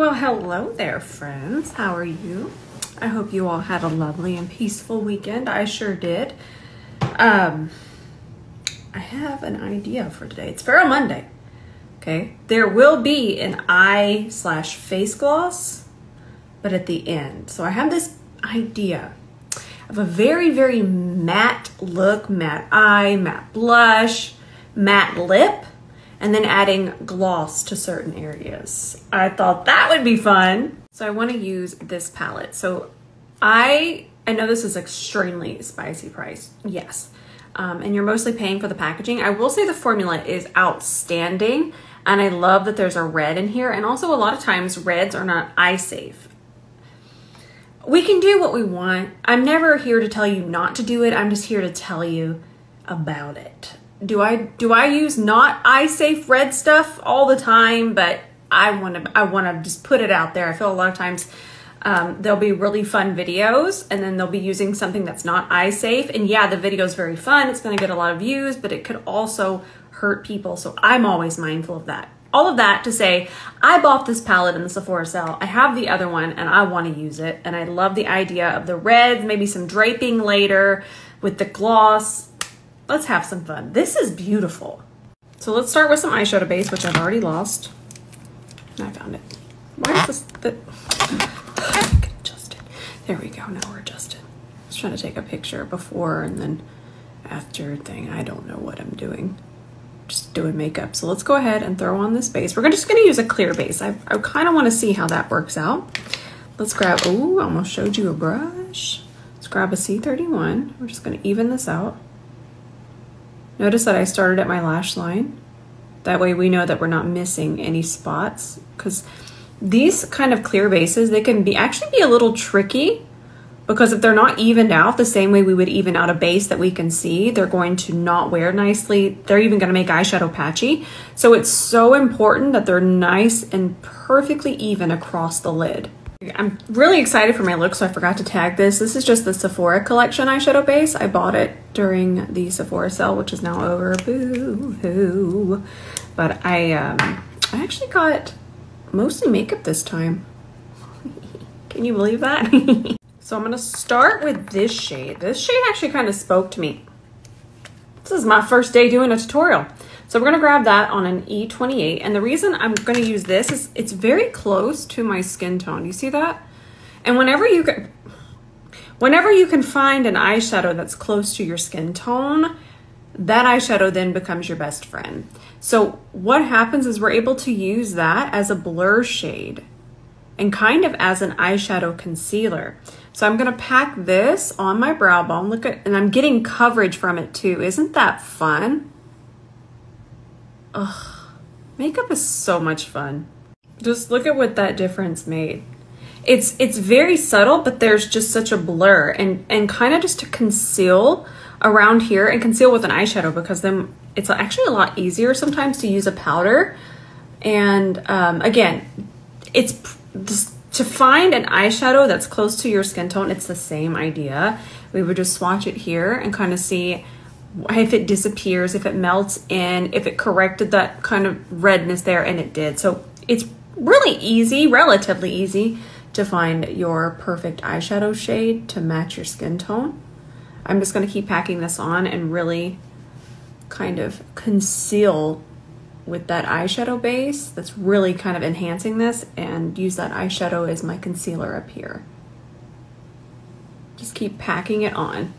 Well, hello there, friends. How are you? I hope you all had a lovely and peaceful weekend. I sure did. I have an idea for today. It's Ferro Monday. Okay, there will be an eye/face gloss, but at the end. So I have this idea of a very, very matte look, matte eye, matte blush, matte lip, and then adding gloss to certain areas. I thought that would be fun. So I want to use this palette. So I know this is extremely spicy price, yes. And you're mostly paying for the packaging. I will say the formula is outstanding, and I love that there's a red in here. And also a lot of times reds are not eye safe. We can do what we want. I'm never here to tell you not to do it. I'm just here to tell you about it. Do I use not eye safe red stuff all the time? But I want to just put it out there. I feel a lot of times there'll be really fun videos, and then they'll be using something that's not eye safe. And yeah, the video is very fun. It's going to get a lot of views, but it could also hurt people. So I'm always mindful of that. All of that to say, I bought this palette in the Sephora sale. I have the other one and I want to use it. And I love the idea of the reds, maybe some draping later with the gloss. Let's have some fun. This is beautiful. So let's start with some eyeshadow base, which I've already lost. I found it. Why is this? I can adjust it. There we go. Now we're adjusted. I was trying to take a picture before and then after thing. I don't know what I'm doing. Just doing makeup. So let's go ahead and throw on this base. We're just going to use a clear base. I kind of want to see how that works out. Let's grab. Oh, I almost showed you a brush. Let's grab a C31. We're just going to even this out. Notice that I started at my lash line. That way we know that we're not missing any spots, because these kind of clear bases, they can be actually be a little tricky, because if they're not evened out the same way we would even out a base that we can see, they're going to not wear nicely. They're even going to make eyeshadow patchy. So it's so important that they're nice and perfectly even across the lid. I'm really excited for my look, so I forgot to tag this. This is just the Sephora Collection eyeshadow base. I bought it during the Sephora sale, which is now over. Boo-hoo. But I actually got mostly makeup this time. Can you believe that? So I'm going to start with this shade. This shade actually kind of spoke to me. This is my first day doing a tutorial. So we're going to grab that on an E28. And the reason I'm going to use this is it's very close to my skin tone. You see that? And whenever you can find an eyeshadow that's close to your skin tone, that eyeshadow then becomes your best friend. So what happens is we're able to use that as a blur shade and kind of as an eyeshadow concealer. So I'm going to pack this on my brow bone. Look at, and I'm getting coverage from it too. Isn't that fun? Ugh, makeup is so much fun. Just look at what that difference made. It's very subtle, but there's just such a blur, and kind of just to conceal around here and conceal with an eyeshadow, because then it's actually a lot easier sometimes to use a powder. And again, it's just to find an eyeshadow that's close to your skin tone. It's the same idea. We would just swatch it here and kind of see if it disappears, if it melts in, if it corrected that kind of redness there, and it did. So it's really easy, relatively easy, to find your perfect eyeshadow shade to match your skin tone. I'm just going to keep packing this on and really kind of conceal with that eyeshadow base that's really kind of enhancing this, and use that eyeshadow as my concealer up here. Just keep packing it on.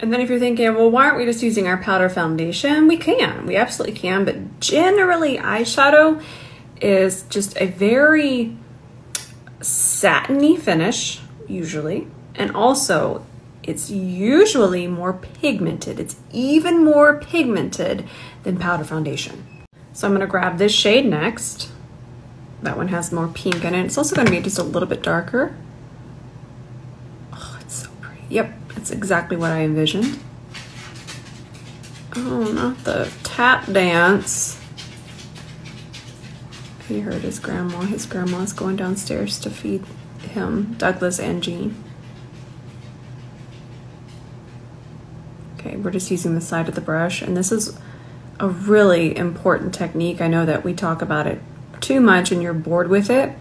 And then if you're thinking, well, why aren't we just using our powder foundation? We can, we absolutely can, but generally eyeshadow is just a very satiny finish usually. And also it's usually more pigmented. It's even more pigmented than powder foundation. So I'm gonna grab this shade next. That one has more pink in it. It's also gonna be just a little bit darker. Oh, it's so pretty. Yep. That's exactly what I envisioned. Oh, not the tap dance. He heard his grandma. His grandma's going downstairs to feed him, Douglas and Jean. Okay, we're just using the side of the brush, and this is a really important technique. I know that we talk about it too much and you're bored with it,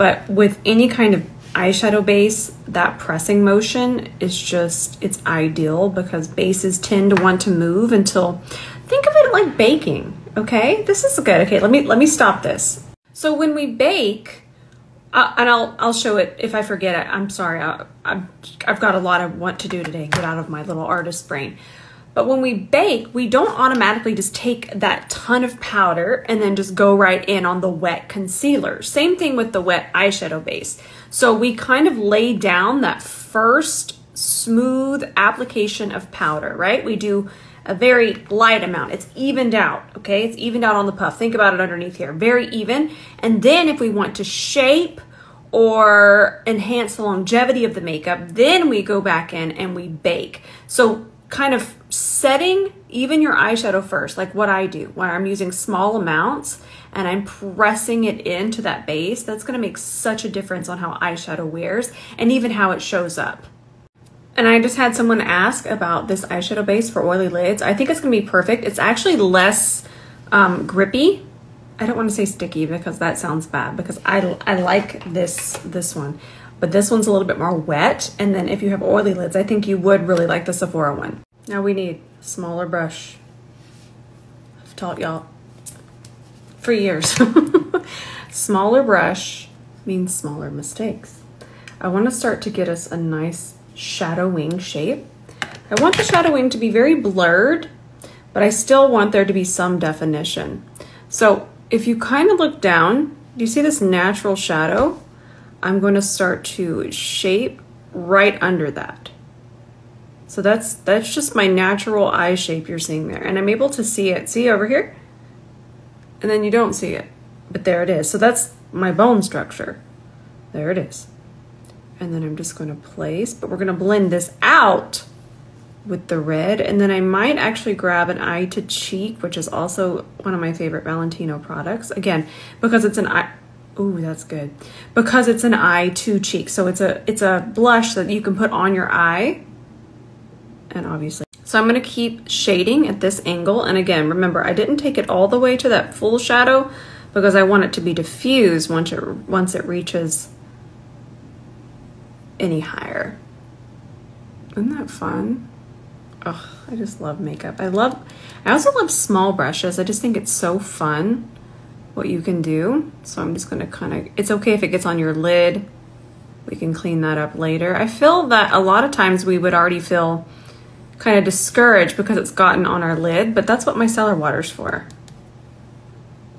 But with any kind of eyeshadow base, that pressing motion is just, it's ideal because bases tend to want to move until, think of it like baking, okay? This is good. Okay, let me stop this. So when we bake, and I'll show it if I forget it. I'm sorry, I've got a lot I want to do today, get out of my little artist brain. But when we bake, we don't automatically just take that ton of powder and then just go right in on the wet concealer. Same thing with the wet eyeshadow base. So we kind of lay down that first smooth application of powder, right? We do a very light amount. It's evened out, okay? It's evened out on the puff. Think about it underneath here, very even. And then if we want to shape or enhance the longevity of the makeup, then we go back in and we bake. So kind of setting even your eyeshadow first, like what I do, where I'm using small amounts and I'm pressing it into that base. That's gonna make such a difference on how eyeshadow wears and even how it shows up. And I just had someone ask about this eyeshadow base for oily lids. I think it's gonna be perfect. It's actually less grippy. I don't wanna say sticky because that sounds bad, because I like this one. But this one's a little bit more wet. And then if you have oily lids, I think you would really like the Sephora one. Now we need a smaller brush. I've taught y'all for years. Smaller brush means smaller mistakes. I wanna start to get us a nice shadow wing shape. I want the shadow wing to be very blurred, but I still want there to be some definition. So if you kind of look down, you see this natural shadow? I'm going to start to shape right under that. So that's just my natural eye shape you're seeing there. And I'm able to see it. See over here? And then you don't see it, but there it is. So that's my bone structure. There it is. And then I'm just going to place, but we're going to blend this out with the red. And then I might actually grab an eye to cheek, which is also one of my favorite Valentino products. Again, because it's an eye. Ooh, that's good. Because it's an eye to cheek. So it's a blush that you can put on your eye. And obviously. So I'm gonna keep shading at this angle. And again, remember, I didn't take it all the way to that full shadow because I want it to be diffused once it reaches any higher. Isn't that fun? Oh, I just love makeup. I also love small brushes. I just think it's so fun what you can do. So I'm just gonna kinda, it's okay if it gets on your lid, we can clean that up later. I feel that a lot of times we would already feel kind of discouraged because it's gotten on our lid, but that's what micellar water's for.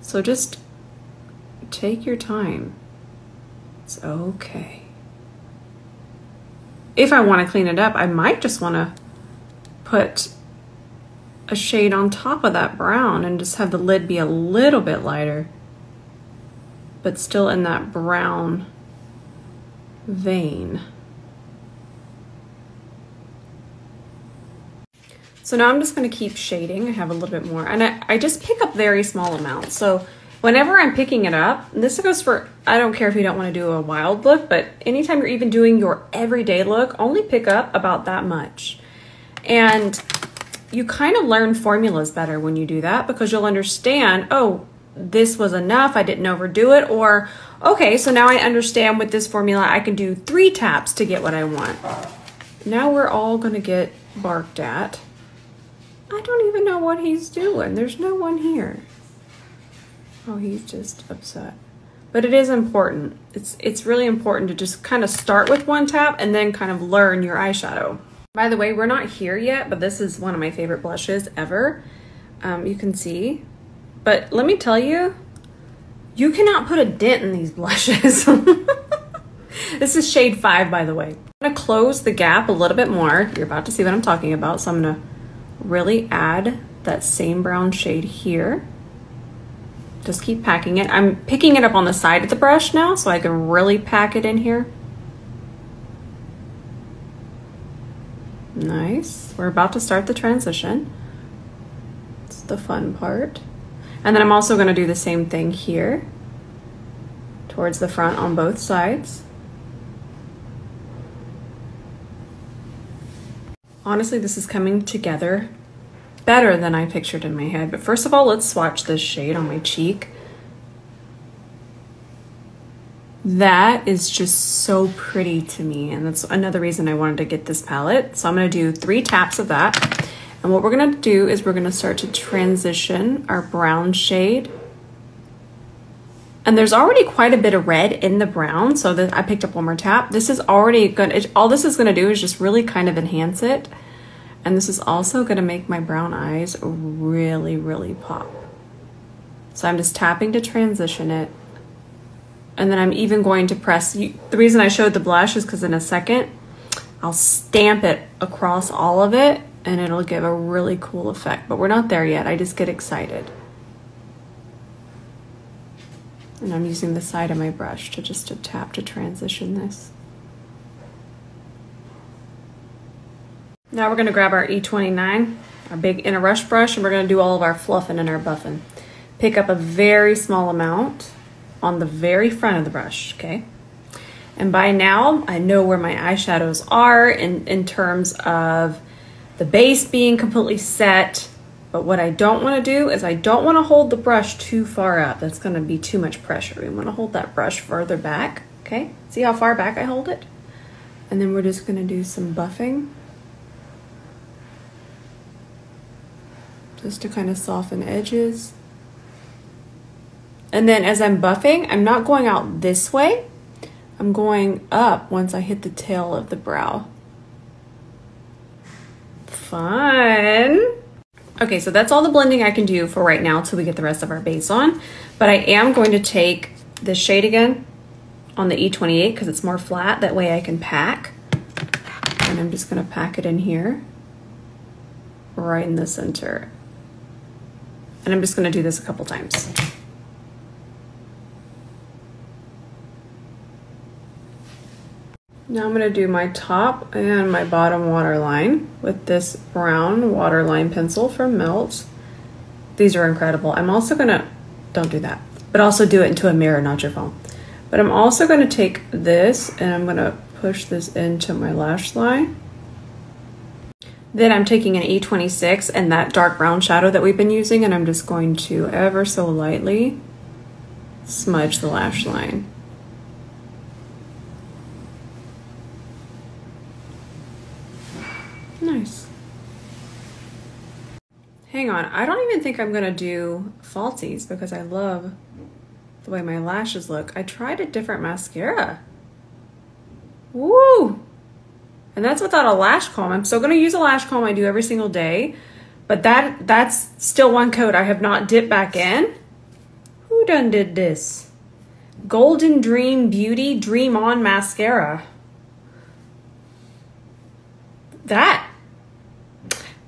So just take your time, it's okay. If I wanna clean it up, I might just wanna put a shade on top of that brown and just have the lid be a little bit lighter, but still in that brown vein. So now I'm just gonna keep shading. I have a little bit more, and I just pick up very small amounts. So whenever I'm picking it up, and this goes for, I don't care if you don't wanna do a wild look, but anytime you're even doing your everyday look, only pick up about that much. And you kind of learn formulas better when you do that because you'll understand, oh, this was enough, I didn't overdo it, or, okay, so now I understand with this formula, I can do 3 taps to get what I want. Now we're all gonna get barked at. I don't even know what he's doing. There's no one here. Oh, he's just upset. But it is important. It's really important to just kind of start with 1 tap and then kind of learn your eyeshadow. By the way, we're not here yet, but this is one of my favorite blushes ever. You can see, but let me tell you, you cannot put a dent in these blushes. This is shade 5, by the way. I'm gonna close the gap a little bit more. You're about to see what I'm talking about. So I'm gonna really add that same brown shade here. Just keep packing it. I'm picking it up on the side of the brush now so I can really pack it in here. Nice, we're about to start the transition. It's the fun part. And then I'm also gonna do the same thing here towards the front on both sides. Honestly, this is coming together better than I pictured in my head. But first of all, let's swatch this shade on my cheek. That is just so pretty to me, and that's another reason I wanted to get this palette. So I'm going to do 3 taps of that, and what we're going to do is we're going to start to transition our brown shade. And there's already quite a bit of red in the brown, so that I picked up one more tap. This is already gonna, all this is gonna do is just really kind of enhance it. And this is also gonna make my brown eyes really, really pop. So I'm just tapping to transition it. And then I'm even going to press, the reason I showed the blush is because in a second, I'll stamp it across all of it and it'll give a really cool effect, but we're not there yet. I just get excited. And I'm using the side of my brush to just tap to transition this. Now we're gonna grab our E29, our big inner rush brush, and we're gonna do all of our fluffing and our buffing. Pick up a very small amount on the very front of the brush, okay? And by now, I know where my eyeshadows are in terms of the base being completely set. But what I don't want to do is I don't want to hold the brush too far up. That's going to be too much pressure. We want to hold that brush further back, okay? See how far back I hold it? And then we're just going to do some buffing. Just to kind of soften edges. And then as I'm buffing, I'm not going out this way. I'm going up once I hit the tail of the brow. Fun! Okay, so that's all the blending I can do for right now till we get the rest of our base on. But I am going to take this shade again on the E28 because it's more flat. That way I can pack. And I'm just going to pack it in here, right in the center. And I'm just going to do this a couple times. Now I'm going to do my top and my bottom waterline with this brown waterline pencil from Melt. These are incredible. I'm also going to, don't do that, but also do it into a mirror, not your phone. But I'm also going to take this and I'm going to push this into my lash line. Then I'm taking an E26 and that dark brown shadow that we've been using, and I'm just going to ever so lightly smudge the lash line. Nice. Hang on, I don't even think I'm gonna do falsies because I love the way my lashes look. I tried a different mascara. Woo! And that's without a lash comb. I'm still gonna use a lash comb I do every single day, but that's still one coat I have not dipped back in. Who done did this? Golden Dream Beauty Dream On Mascara.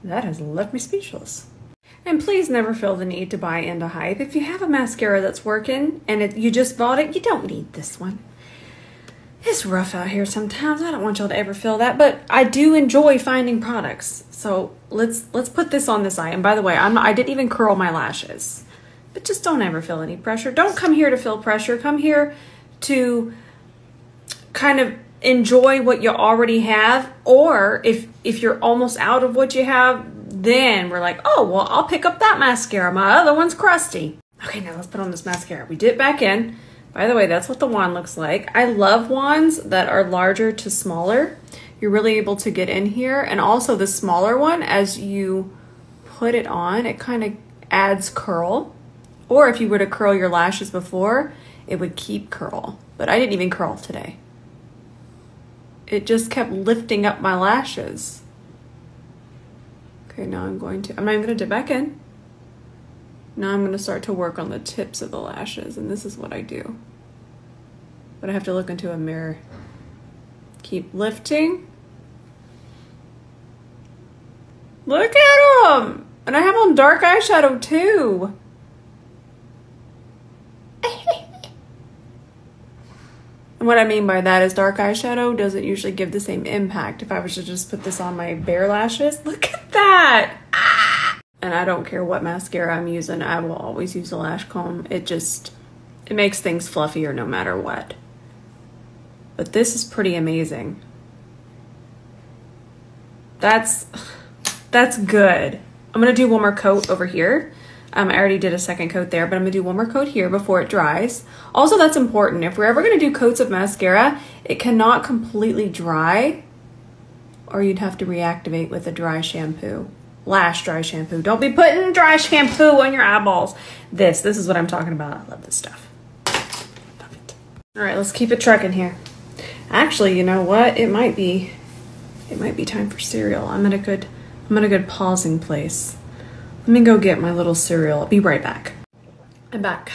That has left me speechless. And please never feel the need to buy into hype. If you have a mascara that's working and you just bought it, you don't need this one. It's rough out here sometimes. I don't want y'all to ever feel that, but I do enjoy finding products. So let's put this on this eye. And by the way, I didn't even curl my lashes, but just don't ever feel any pressure. Don't come here to feel pressure. Come here to kind of enjoy what you already have, or if you're almost out of what you have, then we're like, oh, well, I'll pick up that mascara. My other one's crusty. Okay, now let's put on this mascara. We dip back in. By the way, that's what the wand looks like. I love wands that are larger to smaller. You're really able to get in here. And also the smaller one, as you put it on, it kind of adds curl. Or if you were to curl your lashes before, it would keep curl. But I didn't even curl today. It just kept lifting up my lashes. Okay, now I'm not even gonna dip back in. Now I'm gonna start to work on the tips of the lashes, and this is what I do. But I have to look into a mirror. Keep lifting. Look at them! And I have on dark eyeshadow too. And what I mean by that is dark eyeshadow doesn't usually give the same impact. If I was to just put this on my bare lashes, look at that. Ah! And I don't care what mascara I'm using. I will always use a lash comb. It makes things fluffier no matter what. But this is pretty amazing. That's good. I'm gonna do one more coat over here. I already did a second coat there, but I'm gonna do one more coat here before it dries. Also, that's important. If we're ever gonna do coats of mascara, it cannot completely dry, or you'd have to reactivate with a dry shampoo. Lash dry shampoo. Don't be putting dry shampoo on your eyeballs. This is what I'm talking about. I love this stuff. Love it. All right, let's keep it trucking here. Actually, you know what? It might be time for cereal. I'm at a good pausing place. Let me go get my little cereal. I'll be right back. I'm back.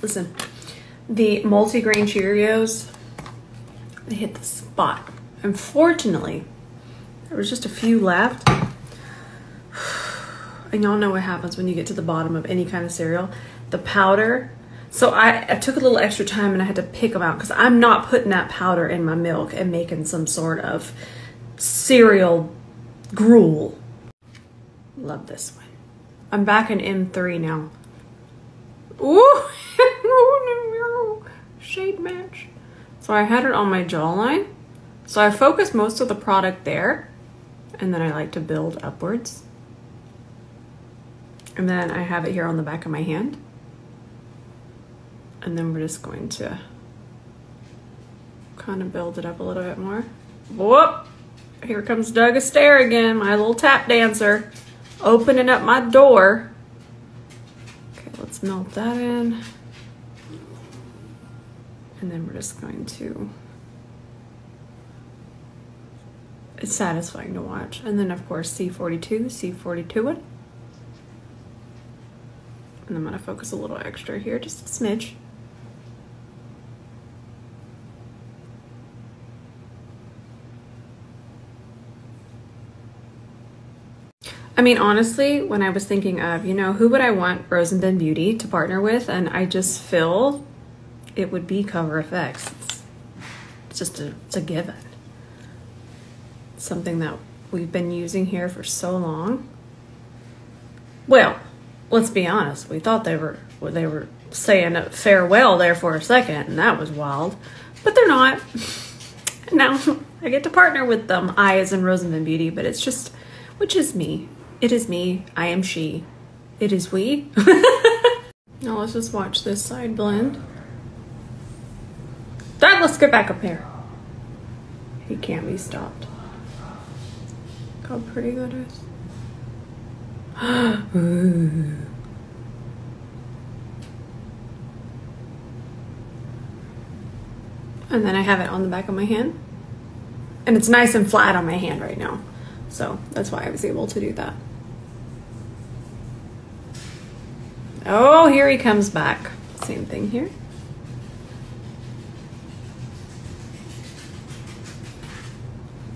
Listen, the multigrain Cheerios, they hit the spot. Unfortunately, there was just a few left. And y'all know what happens when you get to the bottom of any kind of cereal, the powder. So I took a little extra time and I had to pick them out because I'm not putting that powder in my milk and making some sort of cereal gruel. Love this one. I'm back in M3 now. Ooh, shade match. So I had it on my jawline. So I focused most of the product there. And then I like to build upwards. And then I have it here on the back of my hand. And then we're just going to kind of build it up a little bit more. Whoop! Here comes Doug Astaire again, my little tap dancer, opening up my door. Okay, let's melt that in. And then we're just going to... It's satisfying to watch. And then, of course, C42, C42 it. And I'm gonna focus a little extra here, just a smidge. I mean, honestly, when I was thinking of, you know, who would I want Rose and Ben Beauty to partner with? And I just feel it would be Cover FX. It's a given. It's something that we've been using here for so long. Well, let's be honest, we thought they were saying farewell there for a second, and that was wild, but they're not. Now I get to partner with them, I as in Rose and Ben Beauty, but it's just, which is me. It is me, I am she, it is we. Now let's just watch this side blend. Doug, let's get back up here. He can't be stopped. Look how pretty that is. Ooh. And then I have it on the back of my hand, and it's nice and flat on my hand right now, so that's why I was able to do that. Oh, here he comes back. Same thing here.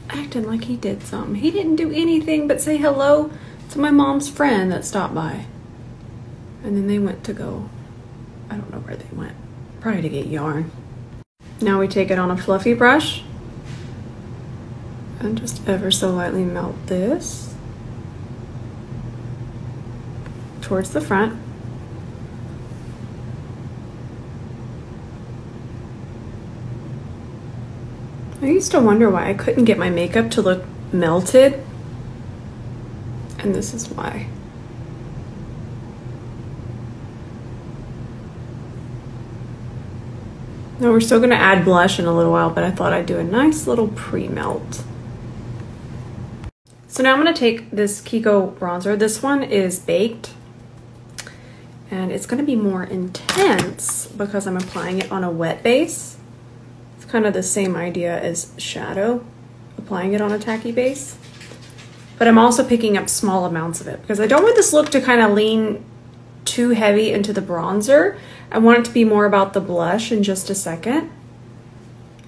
Acting like he did something. He didn't do anything but say hello to my mom's friend that stopped by. And then they went to go, I don't know where they went, probably to get yarn. Now we take it on a fluffy brush and just ever so lightly melt this towards the front. I used to wonder why I couldn't get my makeup to look melted. And this is why. Now we're still gonna add blush in a little while, but I thought I'd do a nice little pre-melt. So now I'm gonna take this Kiko bronzer. This one is baked, and it's gonna be more intense because I'm applying it on a wet base. It's kind of the same idea as shadow, applying it on a tacky base. But I'm also picking up small amounts of it because I don't want this look to kind of lean too heavy into the bronzer. I want it to be more about the blush in just a second.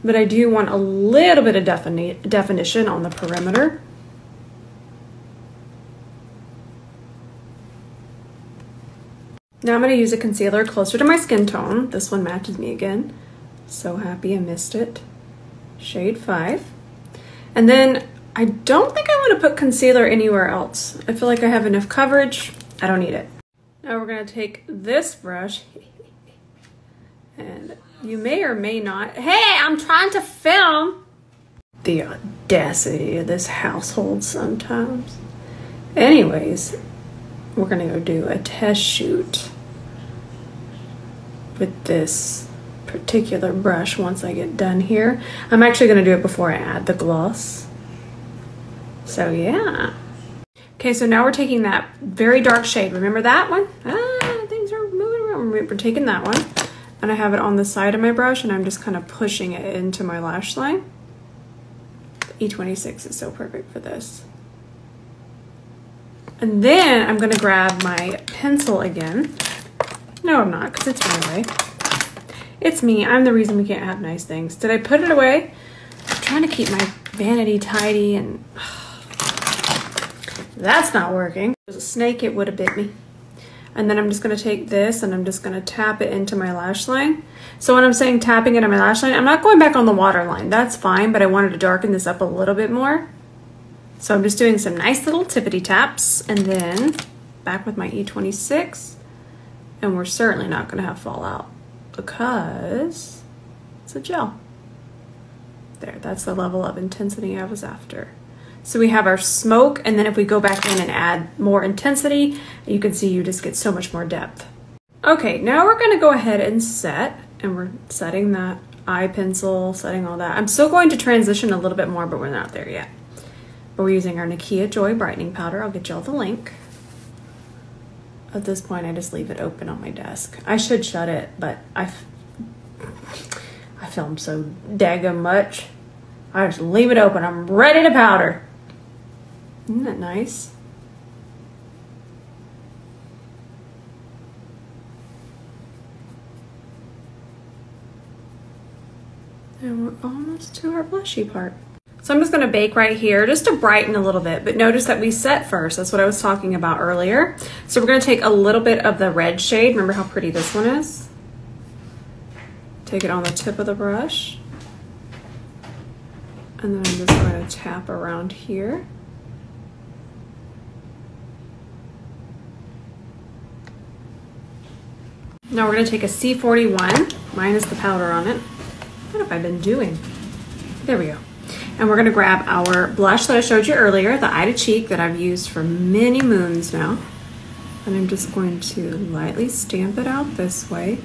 But I do want a little bit of definition on the perimeter. Now I'm going to use a concealer closer to my skin tone. This one matches me again. So happy I missed it. Shade 5. And then I don't think I want to put concealer anywhere else. I feel like I have enough coverage. I don't need it. Now we're going to take this brush. And you may or may not. Hey, I'm trying to film. The audacity of this household sometimes. Anyways, we're gonna go do a test shoot with this particular brush once I get done here. I'm actually gonna do it before I add the gloss. So yeah. Okay, so now we're taking that very dark shade. Remember that one? Ah, things are moving around. We're taking that one. And I have it on the side of my brush and I'm just kind of pushing it into my lash line. The E26 is so perfect for this. And then I'm gonna grab my pencil again. No, I'm not, because it's my way. It's me, I'm the reason we can't have nice things. Did I put it away? I'm trying to keep my vanity tidy and that's not working. If it was a snake, it would have bit me. And then I'm just gonna take this and I'm just gonna tap it into my lash line. So when I'm saying tapping it on my lash line, I'm not going back on the water line, that's fine, but I wanted to darken this up a little bit more. So I'm just doing some nice little tippity taps and then back with my E26. And we're certainly not gonna have fallout because it's a gel. There, that's the level of intensity I was after. So we have our smoke, and then if we go back in and add more intensity, you can see you just get so much more depth. Okay, now we're gonna go ahead and set, and we're setting that eye pencil, setting all that. I'm still going to transition a little bit more, but we're not there yet. But we're using our Nikkiajoy brightening powder. I'll get y'all the link. At this point, I just leave it open on my desk. I should shut it, but I filmed so daggum much. I just leave it open, I'm ready to powder. Isn't that nice? And we're almost to our blushy part. So I'm just gonna bake right here just to brighten a little bit, but notice that we set first. That's what I was talking about earlier. So we're gonna take a little bit of the red shade. Remember how pretty this one is? Take it on the tip of the brush. And then I'm just going to tap around here. Now we're going to take a C41, minus the powder on it. What have I been doing? There we go. And we're going to grab our blush that I showed you earlier, the Eye to Cheek that I've used for many moons now. And I'm just going to lightly stamp it out this way.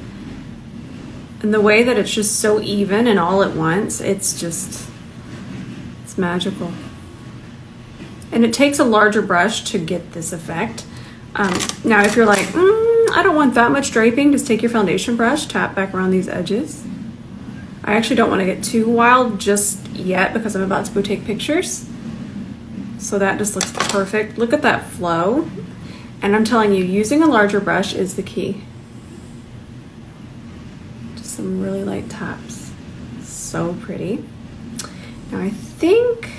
And the way that it's just so even and all at once, it's just... magical. And it takes a larger brush to get this effect. Now if you're like, I don't want that much draping, just take your foundation brush, tap back around these edges. I actually don't want to get too wild just yet because I'm about to go take pictures. So that just looks perfect. Look at that flow. And I'm telling you, using a larger brush is the key. Just some really light taps. So pretty. Now I think,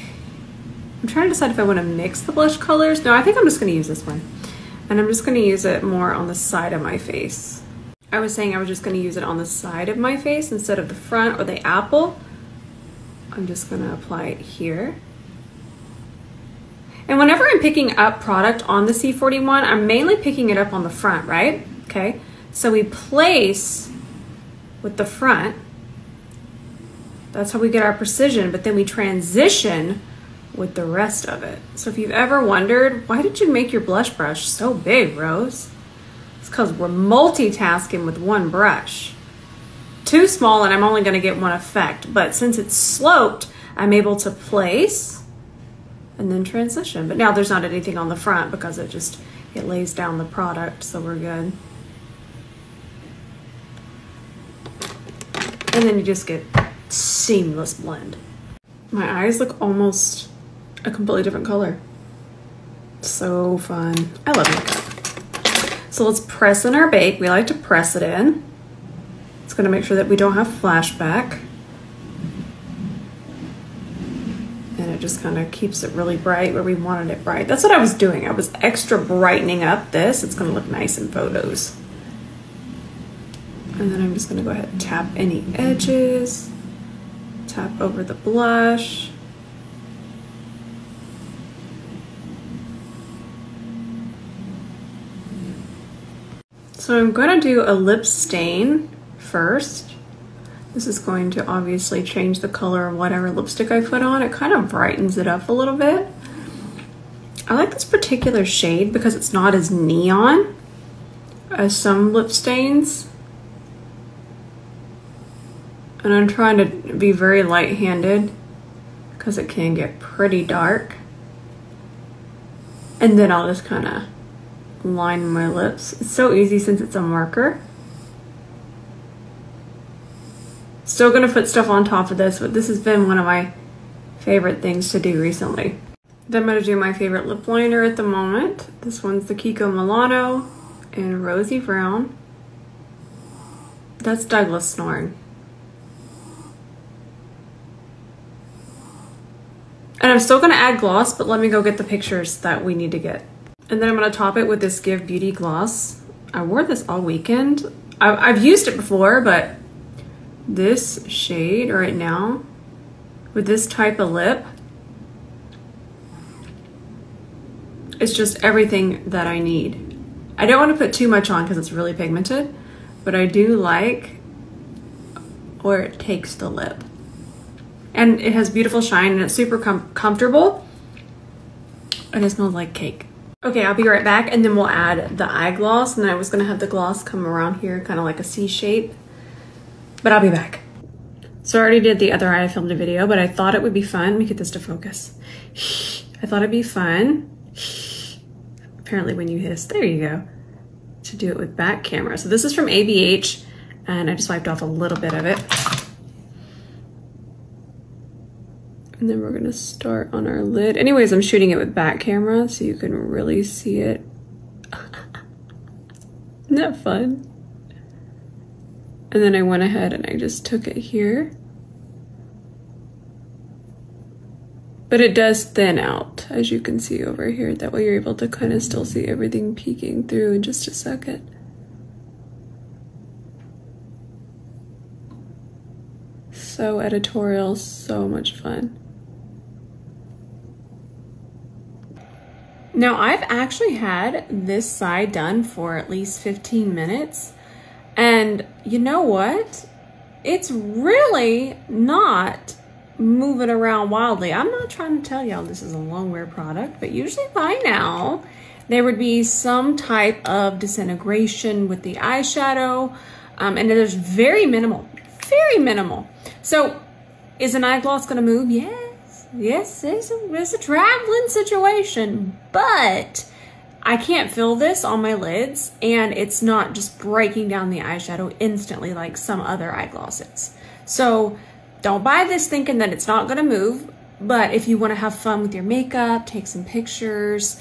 I'm trying to decide if I want to mix the blush colors. No, I think I'm just going to use this one. And I'm just going to use it more on the side of my face. I was saying I was just going to use it on the side of my face instead of the front or the apple. I'm just going to apply it here. And whenever I'm picking up product on the C41, I'm mainly picking it up on the front, right? Okay, so we place with the front. That's how we get our precision, but then we transition with the rest of it. So if you've ever wondered, why did you make your blush brush so big, Rose? It's because we're multitasking with one brush. Too small and I'm only gonna get one effect, but since it's sloped, I'm able to place and then transition. But now there's not anything on the front because it just, it lays down the product, so we're good. And then you just get seamless blend. My eyes look almost a completely different color. So fun. I love makeup. So let's press in our bake. We like to press it in. It's going to make sure that we don't have flashback. And it just kind of keeps it really bright where we wanted it bright. That's what I was doing. I was extra brightening up this. It's going to look nice in photos. And then I'm just going to go ahead and tap any edges. Tap over the blush. So I'm going to do a lip stain first. This is going to obviously change the color of whatever lipstick I put on. It kind of brightens it up a little bit. I like this particular shade because it's not as neon as some lip stains. And I'm trying to be very light-handed because it can get pretty dark. And then I'll just kind of line my lips. It's so easy since it's a marker. Still gonna put stuff on top of this, but this has been one of my favorite things to do recently. Then I'm gonna do my favorite lip liner at the moment. This one's the Kiko Milano in Rosy Brown. That's Douglas Snorn. And I'm still gonna add gloss, but let me go get the pictures that we need to get. And then I'm gonna top it with this Gxve Beauty gloss. I wore this all weekend. I've used it before, but this shade right now with this type of lip, it's just everything that I need. I don't want to put too much on because it's really pigmented, but I do like where it takes the lip. And it has beautiful shine and it's super comfortable. And it smells like cake. Okay, I'll be right back and then we'll add the eye gloss. And I was gonna have the gloss come around here, kind of like a C shape, but I'll be back. So I already did the other eye, I filmed a video, but I thought it would be fun. Let me get this to focus. I thought it'd be fun. Apparently when you hiss, there you go, to do it with back camera. So this is from ABH and I just wiped off a little bit of it. And then we're gonna start on our lid. Anyways, I'm shooting it with back camera so you can really see it. Isn't that fun? And then I went ahead and I just took it here. But it does thin out, as you can see over here. That way you're able to kind of still see everything peeking through in just a second. So editorial, so much fun. Now I've actually had this side done for at least 15 minutes. And you know what? It's really not moving around wildly. I'm not trying to tell y'all this is a long wear product, but usually by now there would be some type of disintegration with the eyeshadow. And there's very minimal, very minimal. So is an eye gloss gonna move? Yes, yes, it's a traveling situation, but I can't feel this on my lids and it's not just breaking down the eyeshadow instantly like some other eye glosses. So don't buy this thinking that it's not gonna move, but if you wanna have fun with your makeup, take some pictures,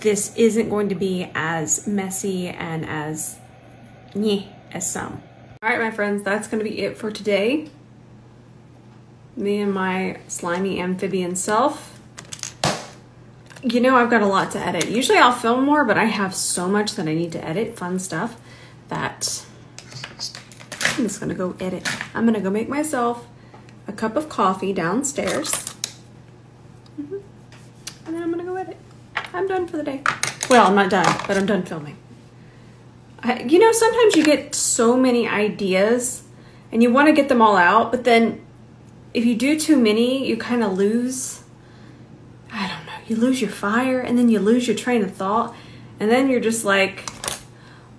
this isn't going to be as messy and as meh as some. All right, my friends, that's gonna be it for today. Me and my slimy amphibian self. You know, I've got a lot to edit. Usually I'll film more, but I have so much that I need to edit, fun stuff, that I'm just gonna go edit. I'm gonna go make myself a cup of coffee downstairs. And then I'm gonna go edit. I'm done for the day. Well, I'm not done, but I'm done filming. You know, sometimes you get so many ideas and you want to get them all out, but then if you do too many, you kind of lose, I don't know, you lose your fire and then you lose your train of thought. And then you're just like,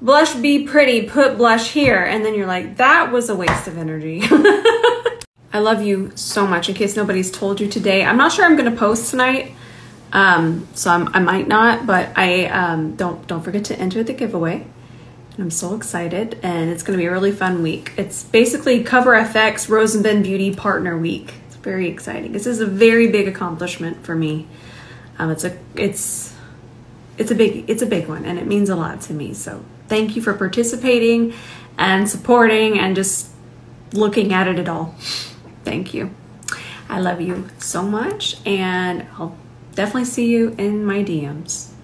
blush be pretty, put blush here. And then you're like, that was a waste of energy. I love you so much. In case nobody's told you today, I'm not sure I'm going to post tonight. So I might not, but I don't forget to enter the giveaway. I'm so excited and it's gonna be a really fun week. It's basically Cover FX Rose and Ben Beauty Partner Week. It's very exciting. This is a very big accomplishment for me. It's a big one and it means a lot to me. So thank you for participating and supporting and just looking at it at all. Thank you. I love you so much and I'll definitely see you in my DMs.